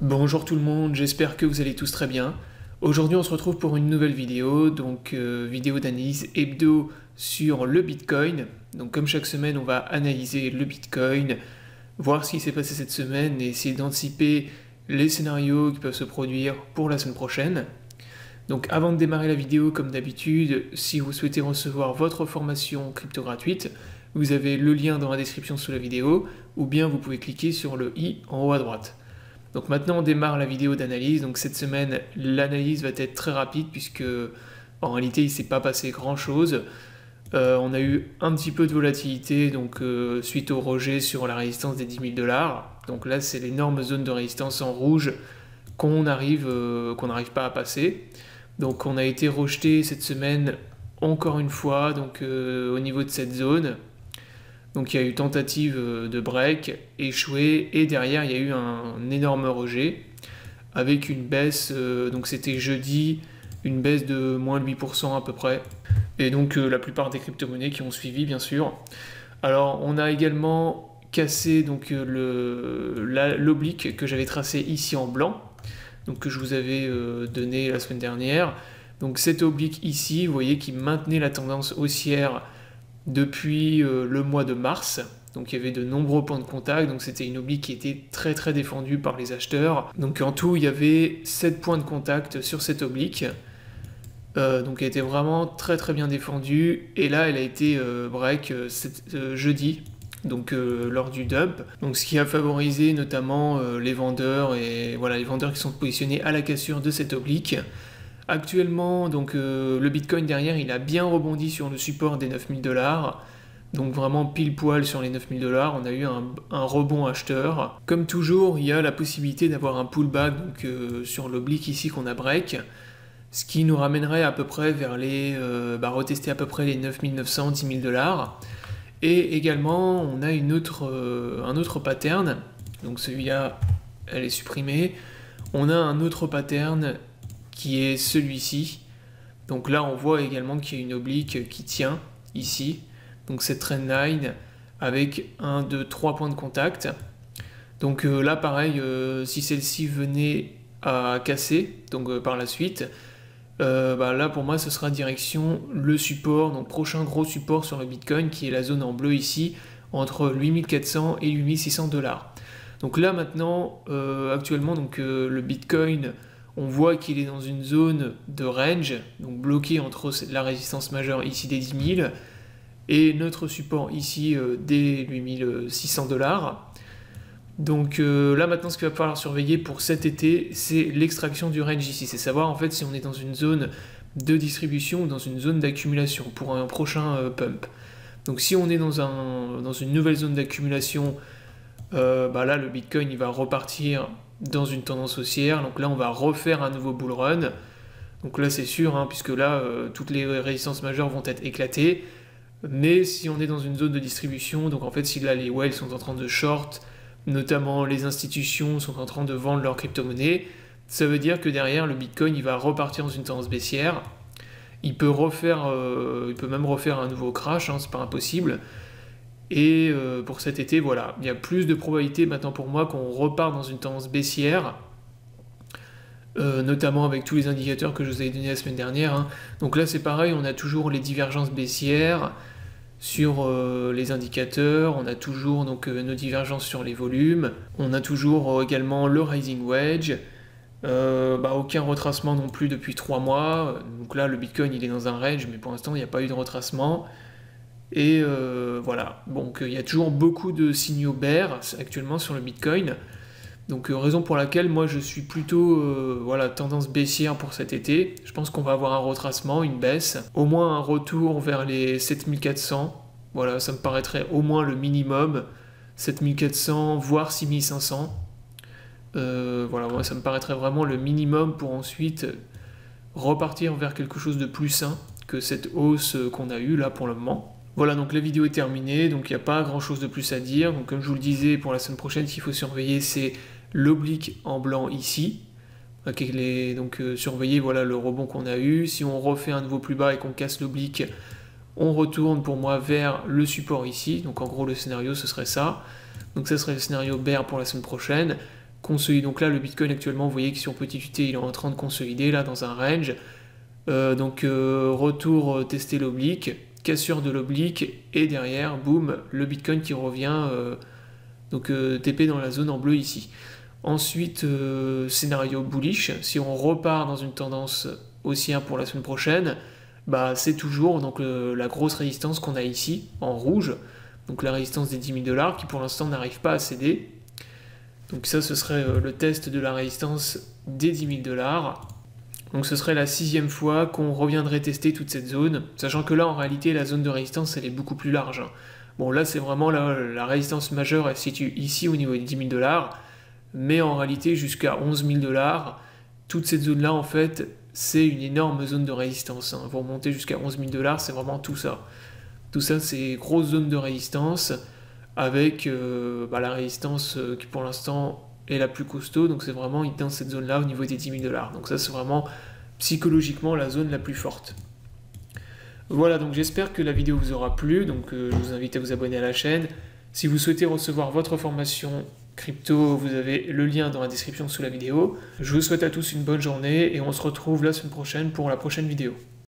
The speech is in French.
Bonjour tout le monde, j'espère que vous allez tous très bien. Aujourd'hui on se retrouve pour une nouvelle vidéo, donc vidéo d'analyse hebdo sur le Bitcoin. Donc comme chaque semaine on va analyser le Bitcoin, voir ce qui s'est passé cette semaine et essayer d'anticiper les scénarios qui peuvent se produire pour la semaine prochaine. Donc avant de démarrer la vidéo, comme d'habitude, si vous souhaitez recevoir votre formation crypto gratuite, vous avez le lien dans la description sous la vidéo, ou bien vous pouvez cliquer sur le i en haut à droite. Donc maintenant on démarre la vidéo d'analyse. Donc cette semaine l'analyse va être très rapide puisque en réalité il ne s'est pas passé grand chose. On a eu un petit peu de volatilité donc, suite au rejet sur la résistance des 10 000 $. Donc là c'est l'énorme zone de résistance en rouge qu'on n'arrive pas à passer. Donc on a été rejeté cette semaine encore une fois donc, au niveau de cette zone. Donc il y a eu tentative de break, échoué, et derrière il y a eu un énorme rejet, avec une baisse, donc c'était jeudi, une baisse de moins 8% à peu près, et donc la plupart des crypto-monnaies qui ont suivi bien sûr. Alors on a également cassé donc l'oblique que j'avais tracé ici en blanc, donc que je vous avais donné la semaine dernière. Donc cette oblique ici, vous voyez qui maintenait la tendance haussière depuis le mois de mars, donc il y avait de nombreux points de contact, donc c'était une oblique qui était très très défendue par les acheteurs. Donc en tout il y avait 7 points de contact sur cette oblique, donc elle était vraiment très très bien défendue, et là elle a été break jeudi, donc lors du dump, donc ce qui a favorisé notamment les vendeurs, et voilà les vendeurs qui sont positionnés à la cassure de cette oblique. Actuellement, donc, le Bitcoin derrière, il a bien rebondi sur le support des 9 000 $. Donc vraiment pile poil sur les 9 000 $, on a eu un rebond acheteur. Comme toujours, il y a la possibilité d'avoir un pullback donc, sur l'oblique ici qu'on a break, ce qui nous ramènerait à peu près vers les... retester à peu près les 9 900, 10 000 $. Et également, on a une autre, un autre pattern. Donc celui-là, elle est supprimée. On a un autre pattern qui est celui-ci. Donc là on voit également qu'il y a une oblique qui tient ici, donc cette trendline avec 1, 2, 3 points de contact. Donc là pareil, si celle-ci venait à casser donc par la suite, là pour moi ce sera direction le support, donc prochain gros support sur le Bitcoin qui est la zone en bleu ici, entre 8 400 et 8 600 $. Donc là maintenant, actuellement donc, le Bitcoin, on voit qu'il est dans une zone de range, donc bloqué entre la résistance majeure ici des 10 000 et notre support ici des 8 600 $. Donc là maintenant ce qu'il va falloir surveiller pour cet été, c'est l'extraction du range ici, c'est savoir en fait si on est dans une zone de distribution ou dans une zone d'accumulation pour un prochain pump. Donc si on est dans une nouvelle zone d'accumulation, là le Bitcoin il va repartir dans une tendance haussière, donc là on va refaire un nouveau bull run, donc là c'est sûr, hein, puisque là toutes les résistances majeures vont être éclatées. Mais si on est dans une zone de distribution, donc en fait si là les whales sont en train de short, notamment les institutions sont en train de vendre leurs crypto-monnaies, ça veut dire que derrière le Bitcoin il va repartir dans une tendance baissière, il peut même refaire un nouveau crash, hein, c'est pas impossible. Et pour cet été, voilà, il y a plus de probabilités maintenant pour moi qu'on repart dans une tendance baissière, notamment avec tous les indicateurs que je vous avais donnés la semaine dernière, hein. Donc là c'est pareil, on a toujours les divergences baissières sur les indicateurs, on a toujours donc, nos divergences sur les volumes, on a toujours également le rising wedge, aucun retracement non plus depuis 3 mois, donc là le Bitcoin il est dans un range, mais pour l'instant il n'y a pas eu de retracement. Et voilà, donc il y a toujours beaucoup de signaux bear actuellement sur le Bitcoin, donc raison pour laquelle moi je suis plutôt tendance baissière pour cet été. Je pense qu'on va avoir un retracement, une baisse, au moins un retour vers les 7 400, voilà ça me paraîtrait au moins le minimum, 7 400 voire 6 500, voilà moi, ça me paraîtrait vraiment le minimum pour ensuite repartir vers quelque chose de plus sain que cette hausse qu'on a eue là pour le moment. Voilà, donc la vidéo est terminée, donc il n'y a pas grand chose de plus à dire. Donc comme je vous le disais, pour la semaine prochaine, ce qu'il faut surveiller, c'est l'oblique en blanc ici. Donc surveiller voilà, le rebond qu'on a eu. Si on refait un nouveau plus bas et qu'on casse l'oblique, on retourne pour moi vers le support ici. Donc en gros, le scénario, ce serait ça. Donc ça serait le scénario bear pour la semaine prochaine. consolide. Donc là, le Bitcoin actuellement, vous voyez que sur petit UT, il est en train de consolider, là, dans un range. Retour tester l'oblique, cassure de l'oblique, et derrière, boum, le Bitcoin qui revient, TP dans la zone en bleu ici. Ensuite, scénario bullish, si on repart dans une tendance haussière pour la semaine prochaine, bah, c'est toujours donc, la grosse résistance qu'on a ici, en rouge, donc la résistance des 10 000 $ qui pour l'instant n'arrive pas à céder. Donc ça, ce serait le test de la résistance des 10 000 $. Donc ce serait la 6e fois qu'on reviendrait tester toute cette zone, sachant que là, en réalité, la zone de résistance, elle est beaucoup plus large. Bon, là, c'est vraiment la résistance majeure, elle se situe ici au niveau des 10 000 $, mais en réalité, jusqu'à 11 000 $, toute cette zone-là, en fait, c'est une énorme zone de résistance. Vous remontez jusqu'à 11 000 $, c'est vraiment tout ça. Tout ça, c'est grosse zone de résistance, avec la résistance qui, pour l'instant, est la plus costaud, donc c'est vraiment dans cette zone-là, au niveau des 10 000 $. Donc ça, c'est vraiment, psychologiquement, la zone la plus forte. Voilà, donc j'espère que la vidéo vous aura plu, donc je vous invite à vous abonner à la chaîne. Si vous souhaitez recevoir votre formation crypto, vous avez le lien dans la description sous la vidéo. Je vous souhaite à tous une bonne journée et on se retrouve la semaine prochaine pour la prochaine vidéo.